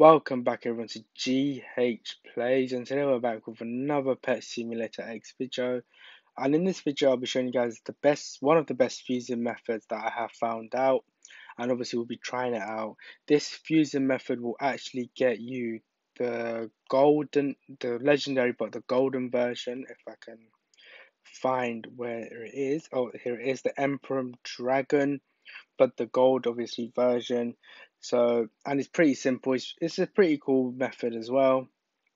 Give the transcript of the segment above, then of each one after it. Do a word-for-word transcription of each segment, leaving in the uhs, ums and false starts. Welcome back everyone to GHPlayz, and today we're back with another Pet Simulator X video. And in this video I'll be showing you guys the best, one of the best fusing methods that I have found out, and obviously we'll be trying it out. This fusing method will actually get you the golden, the legendary but the golden version, if I can find where it is. Oh, here it is, the Emperor and Dragon, but the gold obviously version. So, and it's pretty simple. It's, it's a pretty cool method as well.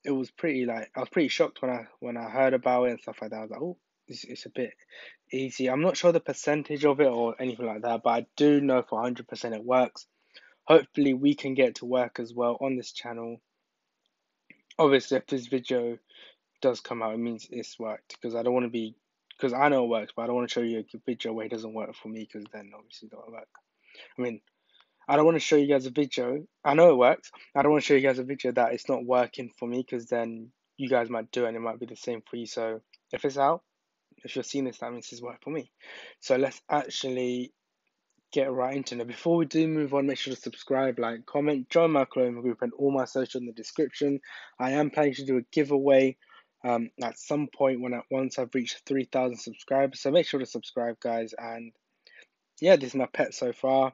It was pretty like I was pretty shocked when I when I heard about it and stuff like that. I was like, oh, it's, it's a bit easy. I'm not sure the percentage of it or anything like that, but I do know for one hundred percent it works. Hopefully, we can get to work as well on this channel. Obviously, if this video does come out, it means it's worked, because I don't want to be because I know it works, but I don't want to show you a video where it doesn't work for me, because then obviously it doesn't work. I mean. I don't want to show you guys a video. I know it works. I don't want to show you guys a video that it's not working for me, because then you guys might do it and it might be the same for you. So if it's out, if you're seeing this, that means it's worked for me. So let's actually get right into it. Before we do move on, make sure to subscribe, like, comment, join my Clone group, and all my social in the description. I am planning to do a giveaway um, at some point when I, once I've reached three thousand subscribers. So make sure to subscribe, guys. And yeah, this is my pet so far.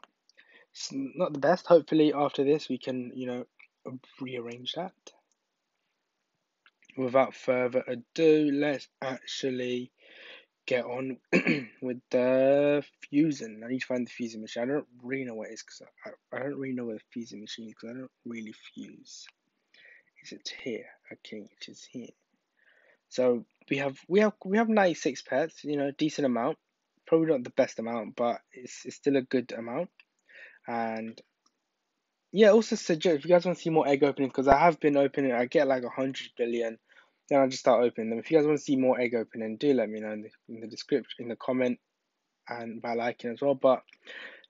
It's not the best. Hopefully after this we can, you know, rearrange that. Without further ado, let's actually get on with the fusing. I need to find the fusing machine. I don't really know what it is, because I, I don't really know where the fusing machine is, because I don't really fuse. Is it here? Okay, it is here. So we have we have we have ninety-six pets, you know, decent amount. Probably not the best amount, but it's it's still a good amount. And yeah, also suggest if you guys want to see more egg openings, because I have been opening, I get like a hundred billion, then I just start opening them. If you guys want to see more egg opening, do let me know in the, in the description, in the comment, and by liking as well. But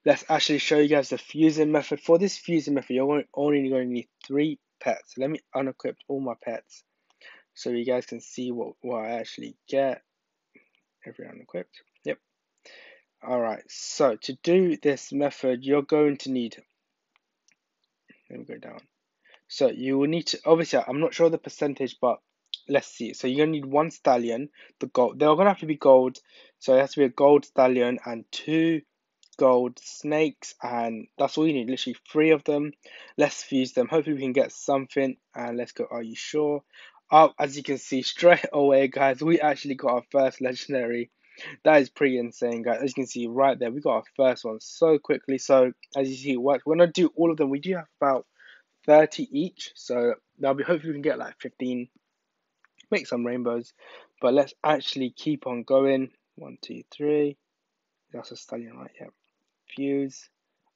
let's actually show you guys the fusing method. For this fusing method, you're only going to need three pets. Let me unequip all my pets so you guys can see what, what I actually get. Everyone unequipped. Yep. Alright, so to do this method, you're going to need, let me go down. So you will need to, obviously, I'm not sure the percentage, but let's see. So you're going to need one stallion, the gold, they're going to have to be gold. So it has to be a gold stallion and two gold snakes, and that's all you need, literally three of them. Let's fuse them. Hopefully we can get something, and let's go, are you sure? Oh, as you can see, straight away, guys, we actually got our first legendary. That is pretty insane, guys. As you can see right there, we got our first one so quickly. So as you see, it works. We're gonna do all of them. We do have about thirty each, so that'll be, hopefully we can get like fifteen, make some rainbows. But let's actually keep on going. One two three, that's a stallion, right? Yeah, fuse.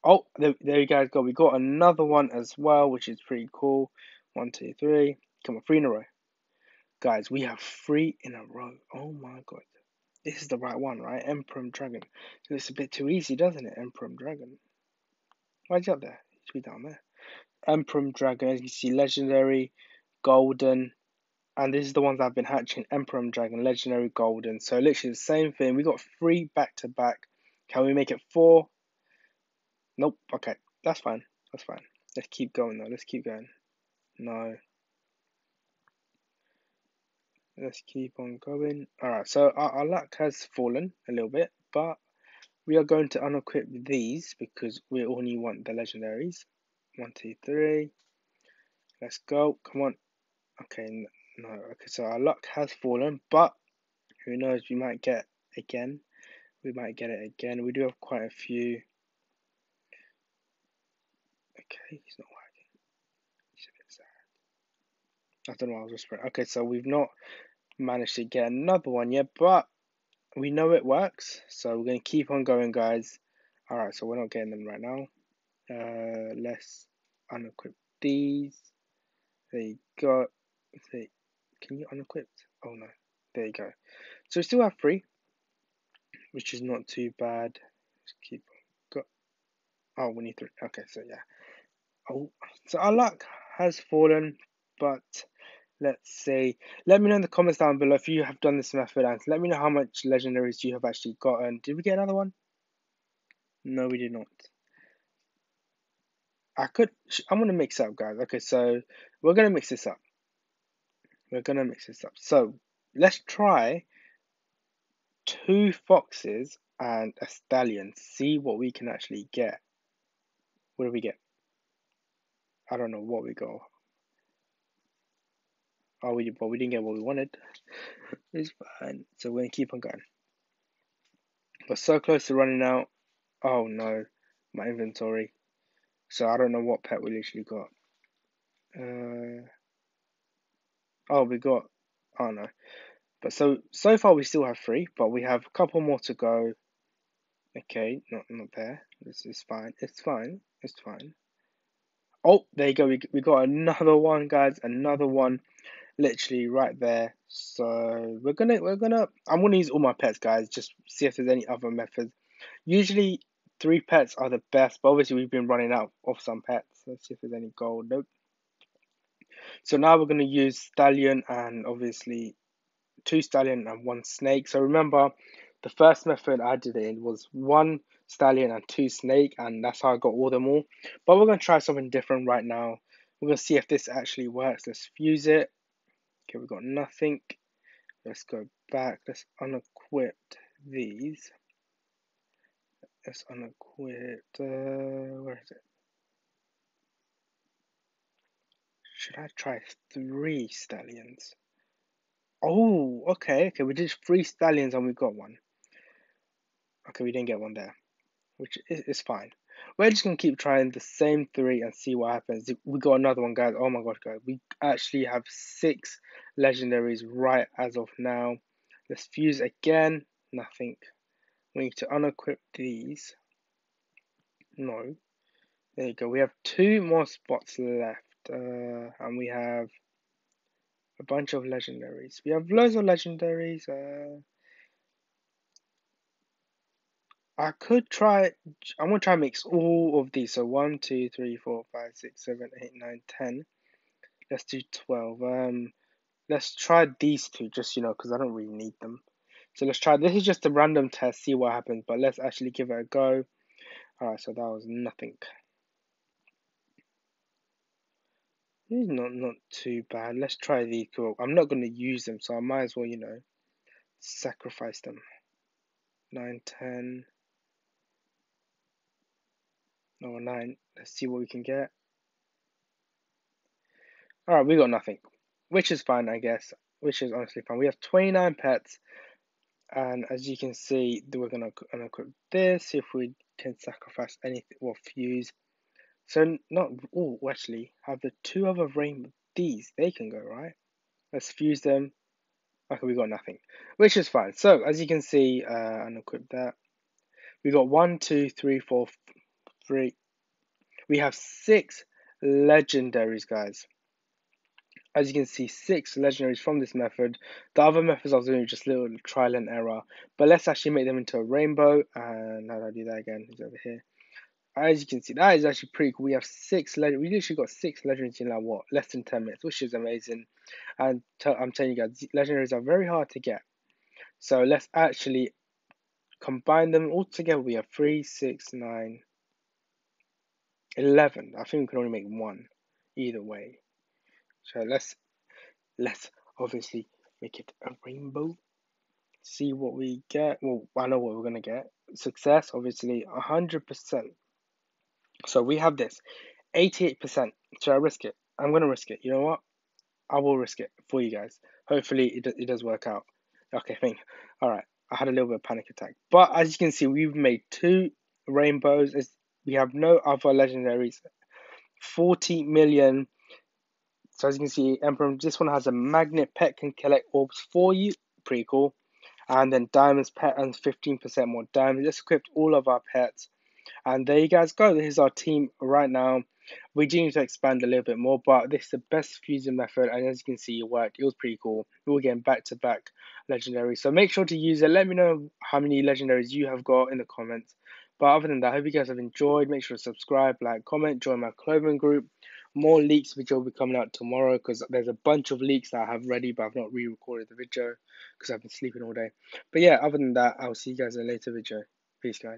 Oh, there, there you guys go, we got another one as well, which is pretty cool. One two three, come on, three in a row, guys. We have three in a row. Oh my god, this is the right one, right? Emperor and Dragon. So it's a bit too easy, doesn't it? Emperor and Dragon. Why'd you up there? It should be down there. Emperor and Dragon. As you can see, legendary, golden. And this is the ones I've been hatching. Emperor and Dragon, legendary, golden. So literally the same thing. We got three back to back. Can we make it four? Nope. Okay. That's fine. That's fine. Let's keep going though. Let's keep going. No. Let's keep on going. Alright, so our, our luck has fallen a little bit, but we are going to unequip these because we only want the legendaries. One, two, three. Let's go. Come on. Okay, no. Okay, so our luck has fallen, but who knows? We might get again. We might get it again. We do have quite a few. Okay, it's not working. It's a bit sad. I don't know what I was whispering. Okay, so we've not managed to get another one yet, but we know it works, so we're going to keep on going, guys. Alright, so we're not getting them right now. Uh, let's unequip these. There you go. They, can you unequip? Oh no. There you go. So we still have three, which is not too bad. Just keep on going. Oh, we need three. Okay, so yeah. Oh, so our luck has fallen, but let's see. Let me know in the comments down below if you have done this method, and let me know how much legendaries you have actually gotten. Did we get another one? No, we did not. I could, I'm going to mix up, guys. Okay, so we're going to mix this up. We're going to mix this up. So let's try two foxes and a stallion. See what we can actually get. What do we get? I don't know what we got. Oh, we, but we didn't get what we wanted. It's fine. So we're going to keep on going. We're so close to running out. Oh no, my inventory. So I don't know what pet we literally got. Uh, oh, we got, oh no. But so, so far we still have three, but we have a couple more to go. Okay, not, not there. This is fine. It's fine. It's fine. Oh, there you go. We, we got another one, guys. Another one, literally right there. So we're gonna, we're gonna, I'm gonna use all my pets, guys. Just see if there's any other methods. Usually three pets are the best, but obviously we've been running out of some pets. Let's see if there's any gold. Nope. So now we're going to use stallion, and obviously two stallion and one snake. So remember, the first method I did it in was one stallion and two snake, and that's how I got all them all. But we're going to try something different right now. We're going to see if this actually works. Let's fuse it. Okay, we've got nothing. Let's go back. Let's unequip these. Let's unequip. Uh, where is it? Should I try three stallions? Oh, okay, okay. We did three stallions and we got one. Okay, we didn't get one there, which is, is fine. We're just gonna keep trying the same three and see what happens. We got another one, guys. Oh my god, guys. We actually have six legendaries right as of now. Let's fuse again. Nothing. We need to unequip these. No. There you go. We have two more spots left. Uh, and we have a bunch of legendaries. We have loads of legendaries. Uh, I could try... I'm going to try and mix all of these. So one, two, three, four, five, six, seven, eight, nine, ten. Let's do twelve. Um, let's try these two just, you know, because I don't really need them. So let's try, this is just a random test, see what happens, but let's actually give it a go. Alright, so that was nothing. It's not, not too bad. Let's try these two. I'm not going to use them, so I might as well, you know, sacrifice them. nine, ten. No, nine. Let's see what we can get. Alright, we got nothing. Which is fine, I guess. Which is honestly fine. We have twenty-nine pets. And as you can see, we're going to unequip this, see if we can sacrifice anything or fuse. So not, oh, actually, have the two other rainbow, these, they can go, right? Let's fuse them. Okay, we got nothing, which is fine. So as you can see, uh, unequip that. We got one, two, three, four, three. We have six legendaries, guys. As you can see, six legendaries from this method. The other methods I was doing just little trial and error. But let's actually make them into a rainbow. And how do I do that again? It's over here. As you can see, that is actually pretty cool. We have six legends. We literally got six legendaries in like what? Less than ten minutes, which is amazing. And I'm telling you guys, legendaries are very hard to get. So let's actually combine them all together. We have three, six, nine, eleven. I think we can only make one either way. So let's let's obviously make it a rainbow. See what we get. Well, I know what we're gonna get. Success, obviously, a hundred percent. So we have this, eighty-eight percent. Should I risk it? I'm gonna risk it. You know what? I will risk it for you guys. Hopefully, it it does work out. Okay, thing. All right. I had a little bit of panic attack, but as you can see, we've made two rainbows. It's, we have no other legendaries. Forty million. So as you can see, Emperor, this one has a magnet pet, can collect orbs for you. Pretty cool. And then diamonds pet earns fifteen percent more diamonds. Let's equip all of our pets. And there you guys go. This is our team right now. We do need to expand a little bit more, but this is the best fusion method. And as you can see, it worked. It was pretty cool. We were getting back-to-back legendaries. So make sure to use it. Let me know how many legendaries you have got in the comments. But other than that, I hope you guys have enjoyed. Make sure to subscribe, like, comment, join my clothing group. More leaks which will be coming out tomorrow because there's a bunch of leaks that I have ready, but I've not re-recorded the video because I've been sleeping all day. But yeah, other than that, I'll see you guys in a later video. Peace, guys.